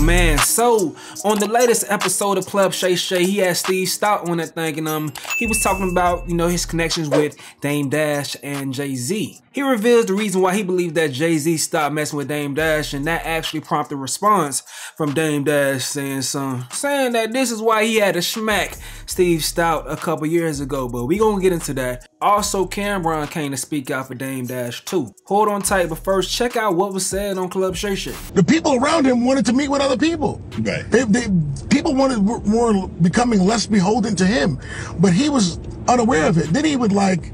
man. So, on the latest episode of Club Shay Shay, he had Steve Stoute on that thing, and he was talking about, his connections with Dame Dash and Jay-Z. He reveals the reason why he believed that Jay-Z stopped messing with Dame Dash, and that actually prompted a response from Dame Dash saying that this is why he had to smack Steve Stoute a couple years ago, but we gonna get into that. Also, Cam'ron came to speak out for Dame Dash too. Hold on tight, but first, check out what was said on Club Shay Shay. The people around him wanted to meet with other people. Right. People were becoming less beholden to him, but he was unaware of it. Then he would, like,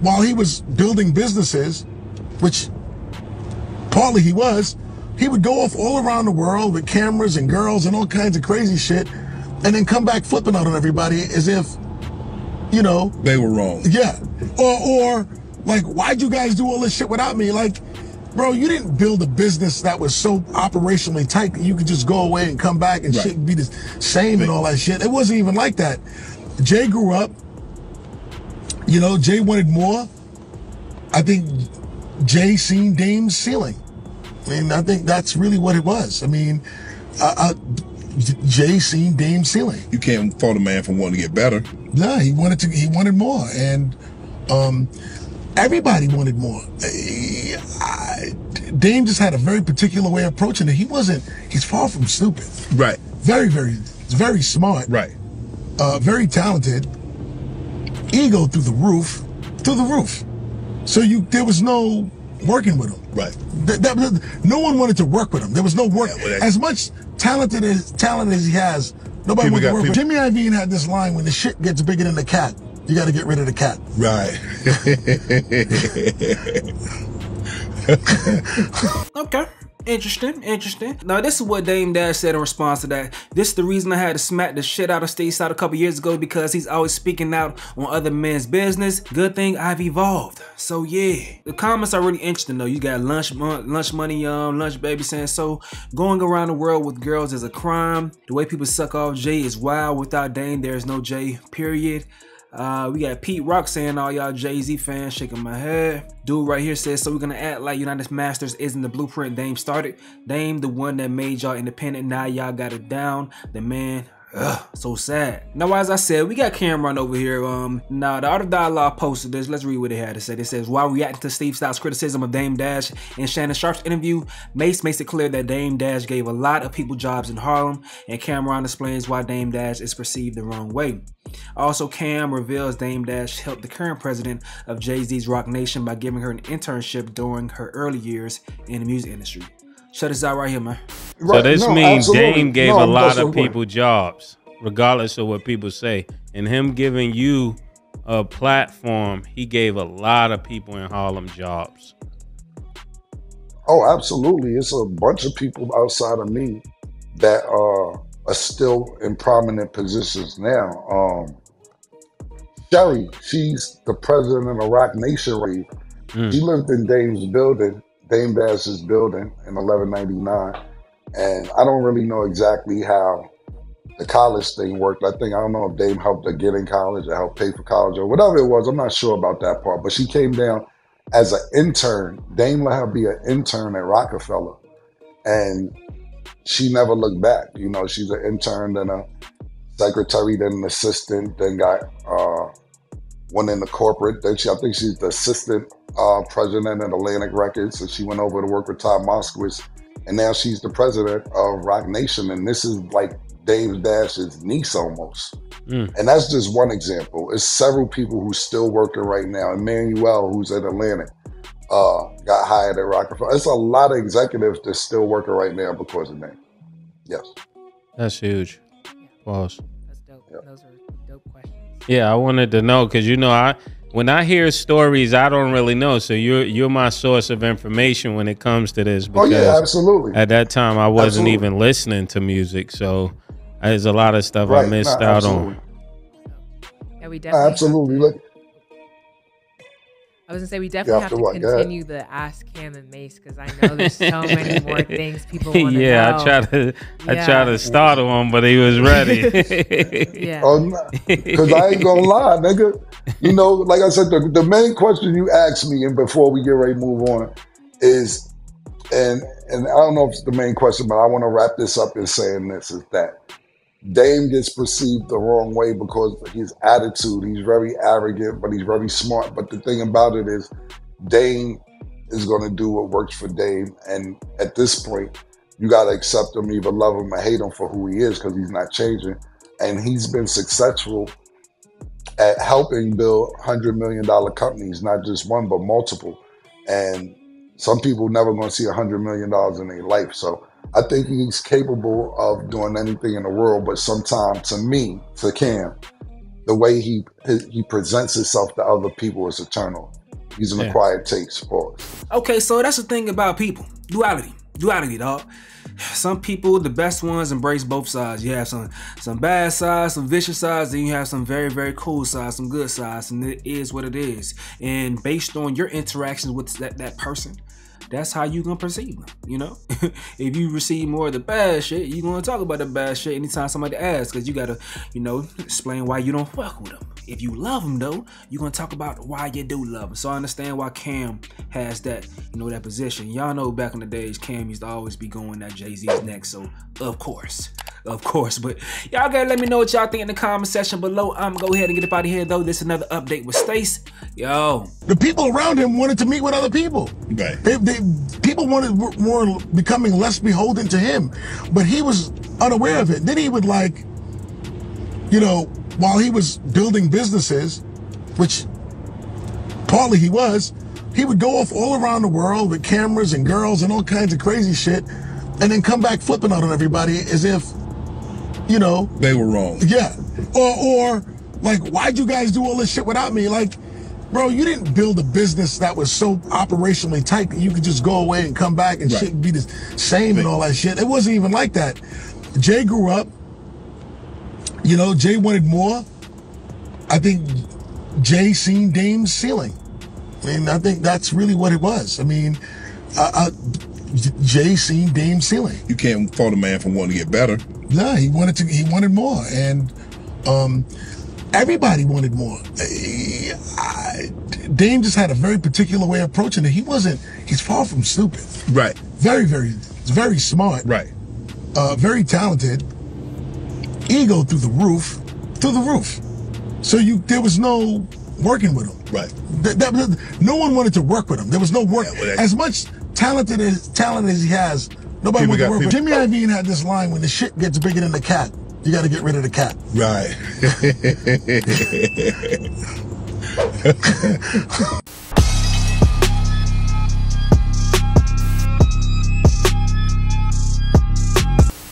while he was building businesses, which partly he was, he would go off all around the world with cameras and girls and all kinds of crazy shit, and then come back flipping out on everybody as if, they were wrong. Yeah. Or like, why'd you guys do all this shit without me? Like, bro, you didn't build a business that was so operationally tight that you could just go away and come back and shit be the same and all that shit. It wasn't even like that. Jay grew up. Jay wanted more. I think Jay seen Dame's ceiling. I think that's really what it was. Jay seen Dame's ceiling. You can't fault a man for wanting to get better. No, he wanted more. And everybody wanted more. Dame just had a very particular way of approaching it. He's far from stupid. Right. Very, very, very smart. Right. Very talented. Ego through the roof, So there was no working with him. Right. No one wanted to work with him. There was no work. Yeah, as much talent as he has, nobody wanted to work with him. Jimmy Iovine had this line: when the shit gets bigger than the cat, you got to get rid of the cat. Right. Okay. Interesting. Now, this is what Dame Dash said in response to that. This is the reason I had to smack the shit out of Steve Stoute a couple years ago, because he's always speaking out on other men's business. Good thing I've evolved. So yeah, the comments are really interesting though. You got lunch baby saying, so going around the world with girls is a crime. The way people suck off Jay is wild. Without Dame, there is no Jay, period. We got Pete Rock saying, all y'all Jay-Z fans, shaking my head. Dude right here says, so we're gonna act like United Masters isn't the blueprint Dame started. Dame, the one that made y'all independent, now y'all got it down. The man, ugh, so sad. Now, as I said, we got Cam'ron over here. Now, the Art of Dialogue posted this. Let's read what it had to say. It says, while reacting to Steve Stoute's criticism of Dame Dash and Shannon Sharpe's interview, Mace makes it clear that Dame Dash gave a lot of people jobs in Harlem, and Cam'ron explains why Dame Dash is perceived the wrong way. Also, Cam reveals Dame Dash helped the current president of Jay-Z's Roc Nation by giving her an internship during her early years in the music industry. Shut us out right here, man. Right. So this means absolutely. Dame gave a lot of people jobs, regardless of what people say. And him giving you a platform, he gave a lot of people in Harlem jobs. Oh, absolutely. It's a bunch of people outside of me that are still in prominent positions now. Sherry, she's the president of Roc Nation. She lived in Dame's building, Dame Dash's building, in 1199. And I don't really know exactly how the college thing worked. I don't know if Dame helped her get in college or helped pay for college or whatever it was. I'm not sure about that part, but she came down as an intern. Dame let her be an intern at Rockefeller. And she never looked back. She's an intern, then a secretary, then an assistant, then got one in the corporate. Then I think she's the assistant president at Atlantic Records. So she went over to work with Todd Moskowitz. And now she's the president of Roc Nation. And this is like Dame Dash's niece almost. And that's just one example. It's several people who's still working right now. Emmanuel, who's at Atlantic, got hired at Rockefeller. It's a lot of executives that's still working right now because of Dame. Yes. That's huge. Pause. That's dope. Yep. Those are dope questions. Yeah, I wanted to know, because, when I hear stories, I don't really know. So you're my source of information when it comes to this. Because absolutely. At that time, I wasn't even listening to music. So there's a lot of stuff I missed out on. Yeah, we definitely look. I was going to say, we definitely have to continue the Ask Cam and Mace, because I know there's so many more things people want to know. I tried to startle him, but he was ready. Because I ain't going to lie, nigga. Like I said, the main question you asked me, and before we get ready to move on, is, and and I don't know if it's the main question, but I want to wrap this up in saying this, is that Dame gets perceived the wrong way because of his attitude. He's very arrogant, but he's very smart. But the thing about it is, Dame is going to do what works for Dame. And at this point, you got to accept him, either love him or hate him for who he is, because he's not changing. And he's been successful at helping build $100 million companies, not just one, but multiple. And some people never going to see $100 million in their life. So I think he's capable of doing anything in the world, but sometimes, to me, to Cam, the way he presents himself to other people is a turn-off. He's an acquired taste, Paul. Okay, so that's the thing about people. Duality. Duality, dog. Some people, the best ones, embrace both sides. You have some bad sides, some vicious sides, then you have some very, very cool sides, some good sides, and it is what it is. And based on your interactions with that person, that's how you gonna perceive them, you know? If you receive more of the bad shit, you gonna talk about the bad shit anytime somebody asks, because you gotta, you know, explain why you don't fuck with them. If you love them, though, you're gonna talk about why you do love them. So I understand why Cam has that, you know, that position. Y'all know back in the days, Cam used to always be going at Jay-Z's neck, so of course. But y'all gotta let me know what y'all think in the comment section below. I'm gonna go ahead and get up out of here, though. This is another update with Stace. Yo. The people around him wanted to meet with other people. Right. People wanted more, becoming less beholden to him, but he was unaware of it. Then he would, like, you know, while he was building businesses, which partly he was, he would go off all around the world with cameras and girls and all kinds of crazy shit, and then come back flipping out on everybody as if, you know, they were wrong. Yeah. Or like, why'd you guys do all this shit without me? Like, bro, you didn't build a business that was so operationally tight that you could just go away and come back and shit and be the same and all that shit. It wasn't even like that. Jay grew up. You know, Jay wanted more. I think Jay seen Dame's ceiling. And I think that's really what it was. I mean, Jay seen Dame's ceiling. You can't fault a man for wanting to get better. No, he wanted more. And everybody wanted more. Dame just had a very particular way of approaching it. He's far from stupid. Right. Very, very, very smart. Right. Very talented. Ego through the roof. So there was no working with him. Right. No one wanted to work with him. There was no work. Yeah, as much talent as he has, nobody wanted to work with him. Jimmy Iovine had this line: when the shit gets bigger than the cat, you got to get rid of the cat. Right.